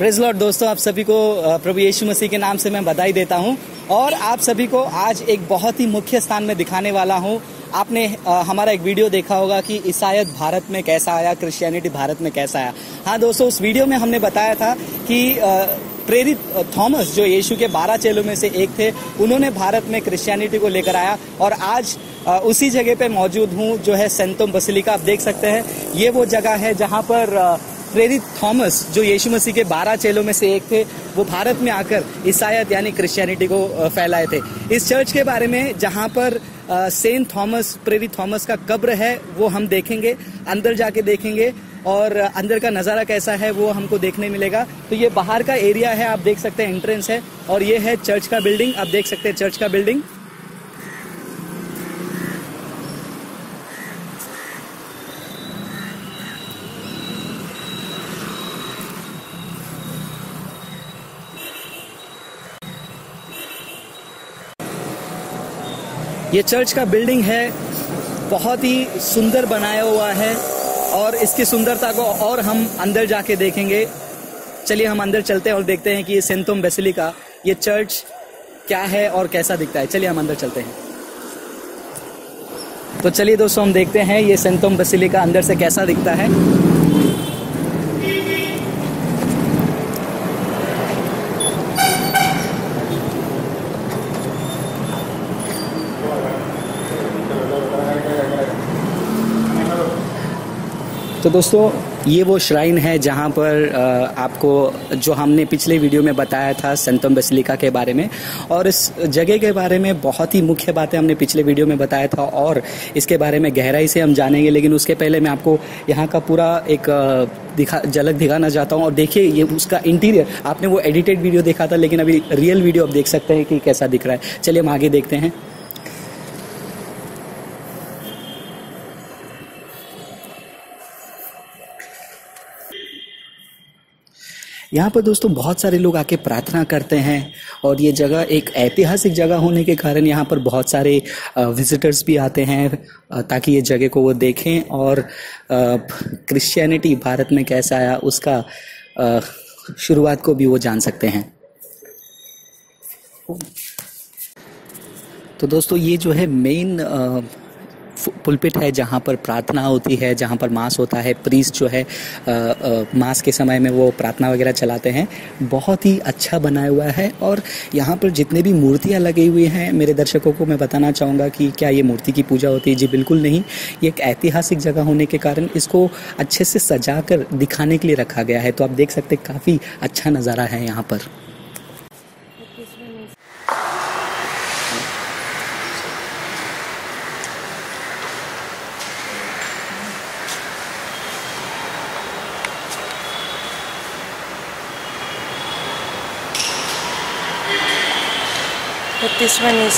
Praise Lord दोस्तों, आप सभी को प्रभु यीशु मसीह के नाम से मैं बधाई देता हूं और आप सभी को आज एक बहुत ही मुख्य स्थान में दिखाने वाला हूं। आपने हमारा एक वीडियो देखा होगा कि ईसाईयत भारत में कैसा आया, क्रिश्चियनिटी भारत में कैसा आया। हाँ दोस्तों, उस वीडियो में हमने बताया था कि प्रेरित थॉमस जो यीशु के 12 चेलों में से एक थे, उन्होंने भारत में क्रिश्चियनिटी को लेकर आया। और आज उसी जगह पे मौजूद हूँ जो है संथोम बसीलिका। आप देख सकते हैं ये वो जगह है जहाँ पर प्रेरित थॉमस जो यीशु मसीह के 12 चेलों में से एक थे, वो भारत में आकर ईसाईयत यानी क्रिश्चियनिटी को फैलाए थे। इस चर्च के बारे में जहाँ पर सेंट थॉमस प्रेरित थॉमस का कब्र है वो हम देखेंगे, अंदर जाके देखेंगे और अंदर का नज़ारा कैसा है वो हमको देखने मिलेगा। तो ये बाहर का एरिया है, आप देख सकते हैं एंट्रेंस है और ये है चर्च का बिल्डिंग। आप देख सकते हैं चर्च का बिल्डिंग। ये चर्च का बिल्डिंग है, बहुत ही सुंदर बनाया हुआ है और इसकी सुंदरता को और हम अंदर जाके देखेंगे। चलिए हम अंदर चलते हैं और देखते हैं कि ये संथोम बसीलिका, ये चर्च क्या है और कैसा दिखता है। चलिए हम अंदर चलते हैं। तो चलिए दोस्तों, हम देखते हैं ये संथोम बसीलिका अंदर से कैसा दिखता है। तो दोस्तों, ये वो श्राइन है जहाँ पर आपको जो हमने पिछले वीडियो में बताया था संथोम बसीलिका के बारे में और इस जगह के बारे में बहुत ही मुख्य बातें हमने पिछले वीडियो में बताया था और इसके बारे में गहराई से हम जानेंगे। लेकिन उसके पहले मैं आपको यहाँ का पूरा एक झलक दिखाना चाहता हूँ। और देखिए ये उसका इंटीरियर, आपने वो एडिटेड वीडियो देखा था लेकिन अभी रियल वीडियो आप देख सकते हैं कि कैसा दिख रहा है। चलिए हम आगे देखते हैं। यहाँ पर दोस्तों बहुत सारे लोग आके प्रार्थना करते हैं और ये जगह एक ऐतिहासिक जगह होने के कारण यहाँ पर बहुत सारे विजिटर्स भी आते हैं ताकि ये जगह को वो देखें और क्रिश्चियनिटी भारत में कैसा आया उसका शुरुआत को भी वो जान सकते हैं। तो दोस्तों ये जो है मेन पुलपिट है जहाँ पर प्रार्थना होती है, जहाँ पर मास होता है। प्रीस्ट जो है मास के समय में वो प्रार्थना वगैरह चलाते हैं। बहुत ही अच्छा बनाया हुआ है और यहाँ पर जितने भी मूर्तियाँ लगी हुई हैं, मेरे दर्शकों को मैं बताना चाहूँगा कि क्या ये मूर्ति की पूजा होती है? जी बिल्कुल नहीं। ये एक ऐतिहासिक जगह होने के कारण इसको अच्छे से सजा कर दिखाने के लिए रखा गया है। तो आप देख सकते हैं काफ़ी अच्छा नज़ारा है यहाँ पर। But this one is,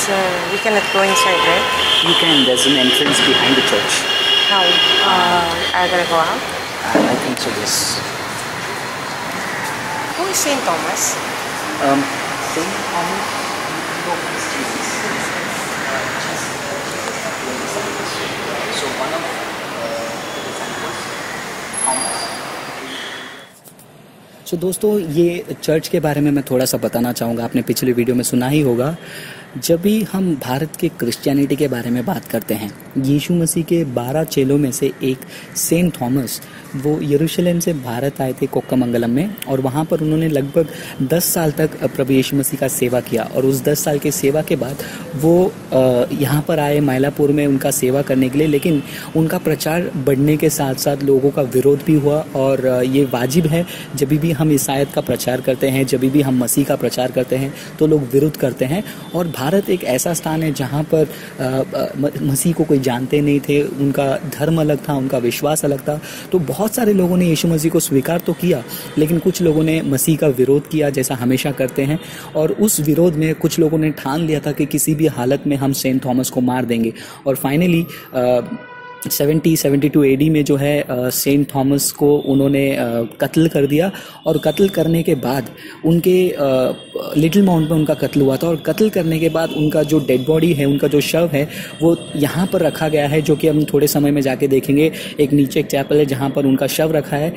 we cannot go inside, right? You can, there's an entrance behind the church. How? I gotta go out? I think so, yes. Who is St. Thomas? St. Thomas? Jesus. So one of the disciples, Thomas. तो दोस्तों ये church के बारे में मैं थोड़ा सा बताना चाहूँगा। आपने पिछले वीडियो में सुना ही होगा, जब भी हम भारत के क्रिश्चियनिटी के बारे में बात करते हैं, यीशु मसीह के 12 चेलों में से एक सेंट थॉमस वो येरूशलम से भारत आए थे कोक्का मंगलम में और वहाँ पर उन्होंने लगभग 10 साल तक प्रभु यीशु मसीह का सेवा किया। और उस 10 साल के सेवा के बाद वो यहाँ पर आए मायलापुर में उनका सेवा करने के लिए। लेकिन उनका प्रचार बढ़ने के साथ साथ लोगों का विरोध भी हुआ। और ये वाजिब है, जब भी हम ईसाईयत का प्रचार करते हैं, जब भी हम मसीह का प्रचार करते हैं तो लोग विरोध करते हैं। और भारत एक ऐसा स्थान है जहाँ पर मसीह को कोई जानते नहीं थे, उनका धर्म अलग था, उनका विश्वास अलग था। तो बहुत सारे लोगों ने यीशु मसीह को स्वीकार तो किया लेकिन कुछ लोगों ने मसीह का विरोध किया जैसा हमेशा करते हैं। और उस विरोध में कुछ लोगों ने ठान लिया था कि किसी भी हालत में हम सेंट थॉमस को मार देंगे। और फाइनली 72 AD में जो है सेंट थॉमस को उन्होंने कत्ल कर दिया। और कत्ल करने के बाद उनके लिटिल माउंट में उनका कत्ल हुआ था, और कत्ल करने के बाद उनका जो डेड बॉडी है, उनका जो शव है, वो यहाँ पर रखा गया है, जो कि हम थोड़े समय में जाके देखेंगे। एक नीचे एक चैपल है जहाँ पर उनका शव रखा है,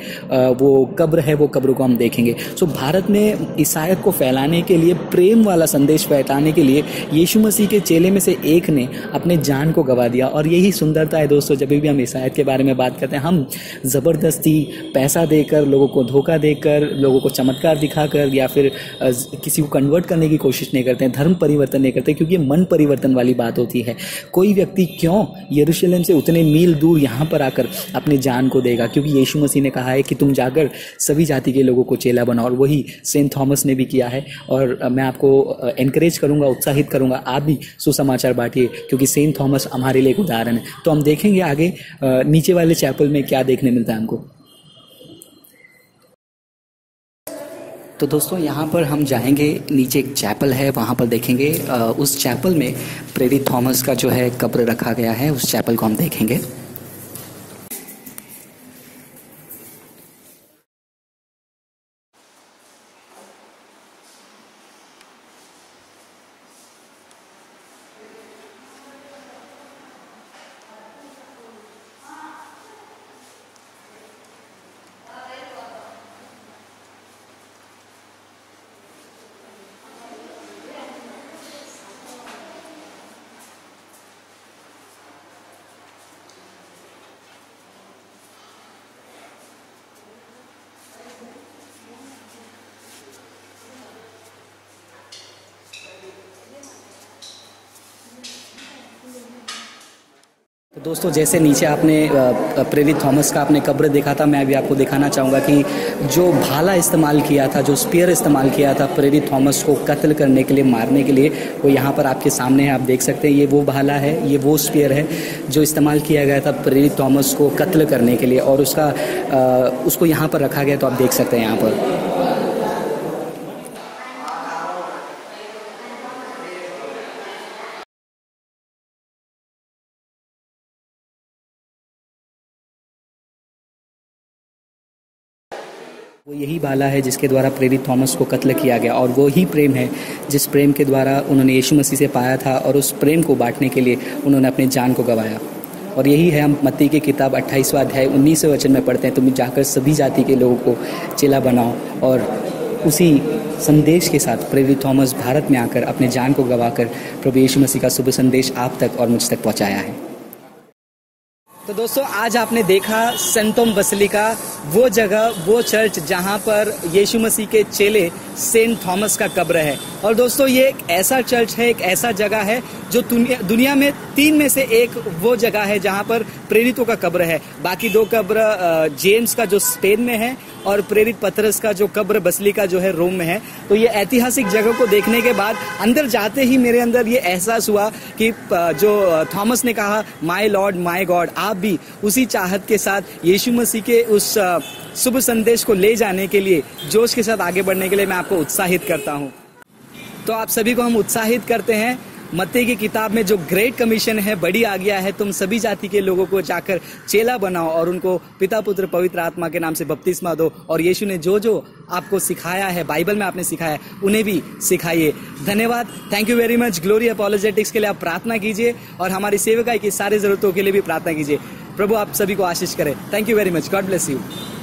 वो कब्र है, वो कब्र को हम देखेंगे। सो भारत ने ईसाईयत को फैलाने के लिए, प्रेम वाला संदेश फैलाने के लिए यीशु मसीह के चेले में से एक ने अपने जान को गवा दिया। और यही सुंदरता है दोस्तों, जब भी हम ईसाईयत के बारे में बात करते हैं, हम ज़बरदस्ती पैसा देकर, लोगों को धोखा देकर, लोगों को चमत्कार दिखाकर, या फिर किसी को कन्वर्ट करने की कोशिश नहीं करते हैं, धर्म परिवर्तन नहीं करते, क्योंकि मन परिवर्तन वाली बात होती है। कोई व्यक्ति क्यों येरूशलेम से उतने मील दूर यहाँ पर आकर अपनी जान को देगा, क्योंकि यीशु मसीह ने कहा है कि तुम जाकर सभी जाति के लोगों को चेला बनाओ, और वही सेंट थॉमस ने भी किया है। और मैं आपको एनकरेज करूँगा, उत्साहित करूँगा, आप भी सुसमाचार बांटिए, क्योंकि सेंट थॉमस हमारे लिए एक उदाहरण है। तो हम देखेंगे आगे नीचे वाले चैपल में क्या देखने मिलता है हमको। तो दोस्तों यहाँ पर हम जाएंगे, नीचे एक चैपल है, वहाँ पर देखेंगे उस चैपल में प्रेरित थॉमस का जो है कब्र रखा गया है, उस चैपल को हम देखेंगे। तो दोस्तों, जैसे नीचे आपने प्रेरित थॉमस का आपने कब्र देखा था, मैं अभी आपको दिखाना चाहूँगा कि जो भाला इस्तेमाल किया था, जो स्पेयर इस्तेमाल किया था प्रेरित थॉमस को कत्ल करने के लिए, मारने के लिए, वो यहाँ पर आपके सामने है। आप देख सकते हैं, ये वो भाला है, ये वो स्पेयर है जो इस्तेमाल किया गया था प्रेरित थॉमस को कत्ल करने के लिए, और उसको यहाँ पर रखा गया। तो आप देख सकते हैं यहाँ पर। वो यही भाला है जिसके द्वारा प्रेरित थॉमस को कत्ल किया गया, और वो ही प्रेम है जिस प्रेम के द्वारा उन्होंने यीशु मसीह से पाया था, और उस प्रेम को बांटने के लिए उन्होंने अपनी जान को गंवाया। और यही है, हम मत्ती की किताब 28वां अध्याय 19वें वचन में पढ़ते हैं, तुम जाकर सभी जाति के लोगों को चेला बनाओ। और उसी संदेश के साथ प्रेरित थॉमस भारत में आकर अपने जान को गंवाकर प्रभु यीशु मसीह का शुभ संदेश आप तक और मुझ तक पहुँचाया है। तो दोस्तों, आज आपने देखा संथोम बसीलिका, वो जगह, वो चर्च जहाँ पर यीशु मसीह के चेले सेंट थॉमस का कब्र है। और दोस्तों, ये एक ऐसा चर्च है, एक ऐसा जगह है जो दुनिया में 3 में से 1 वो जगह है जहाँ पर प्रेरितों का कब्र है। बाकी 2 कब्र जेम्स का जो स्पेन में है, और प्रेरित पतरस का जो कब्र बसीलिका जो है रोम में है। तो ये ऐतिहासिक जगह को देखने के बाद अंदर जाते ही मेरे अंदर ये एहसास हुआ कि जो थॉमस ने कहा माय लॉर्ड माय गॉड, आप भी उसी चाहत के साथ यीशु मसीह के उस शुभ संदेश को ले जाने के लिए जोश के साथ आगे बढ़ने के लिए मैं आपको उत्साहित करता हूँ। तो आप सभी को हम उत्साहित करते हैं, मत्ती की किताब में जो ग्रेट कमीशन है, बड़ी आज्ञा है, तुम सभी जाति के लोगों को जाकर चेला बनाओ और उनको पिता पुत्र पवित्र आत्मा के नाम से बपतिस्मा दो। और यीशु ने जो जो आपको सिखाया है, बाइबल में आपने सिखाया है, उन्हें भी सिखाइए। धन्यवाद, thank you very much. Glory apologetics के लिए आप प्रार्थना कीजिए, और हमारी सेविकाई की सारी जरूरतों के लिए भी प्रार्थना कीजिए। प्रभु आप सभी को आशीष करे। Thank you very much, God bless you.